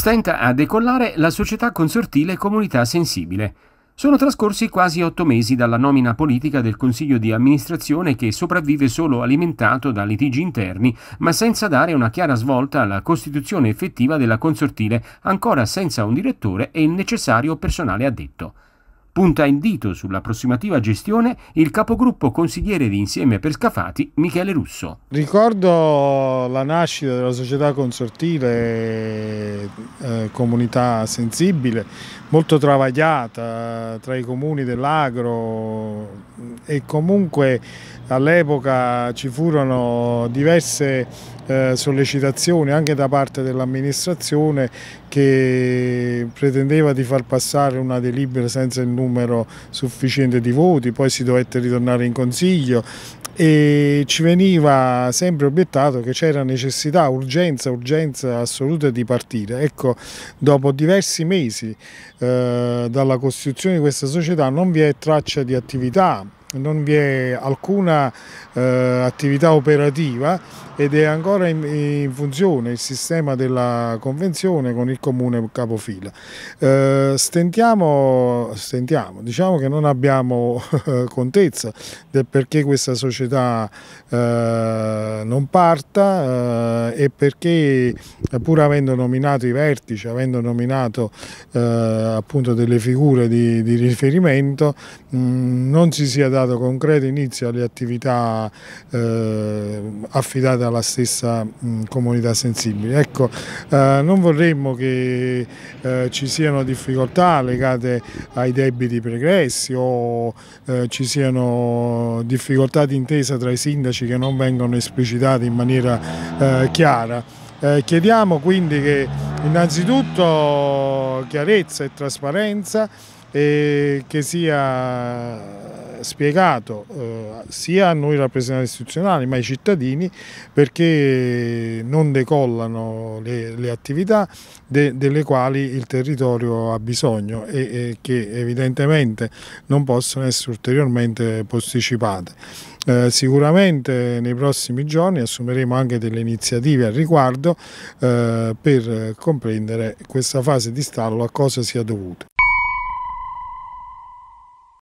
Stenta a decollare la società consortile Comunità Sensibile. Sono trascorsi quasi 8 mesi dalla nomina politica del Consiglio di amministrazione che sopravvive solo alimentato da litigi interni, ma senza dare una chiara svolta alla costituzione effettiva della consortile, ancora senza un direttore e il necessario personale addetto. Punta il dito sull'approssimativa gestione il capogruppo consigliere di Insieme per Scafati, Michele Russo. Ricordo la nascita della società consortile Comunità Sensibile, molto travagliata tra i comuni dell'Agro, e comunque all'epoca ci furono diverse sollecitazioni anche da parte dell'amministrazione che pretendeva di far passare una delibera senza il numero sufficiente di voti, poi si dovette ritornare in consiglio e ci veniva sempre obiettato che c'era necessità, urgenza assoluta di partire. Ecco, dopo diversi mesi dalla costituzione di questa società non vi è traccia di attività, non vi è alcuna attività operativa ed è ancora in funzione il sistema della convenzione con il comune capofila. Stentiamo, diciamo che non abbiamo contezza del perché questa società non parta e perché, pur avendo nominato i vertici, avendo nominato appunto delle figure di riferimento, non si sia dato concreto inizio alle attività affidate alla stessa Comunità Sensibile. Ecco, non vorremmo che ci siano difficoltà legate ai debiti pregressi o ci siano difficoltà di intesa tra i sindaci che non vengono esplicitate in maniera chiara. Chiediamo quindi che innanzitutto chiarezza e trasparenza, e che sia spiegato sia a noi rappresentanti istituzionali ma ai cittadini perché non decollano le attività delle quali il territorio ha bisogno e che evidentemente non possono essere ulteriormente posticipate. Sicuramente nei prossimi giorni assumeremo anche delle iniziative al riguardo per comprendere questa fase di stallo a cosa sia dovuta.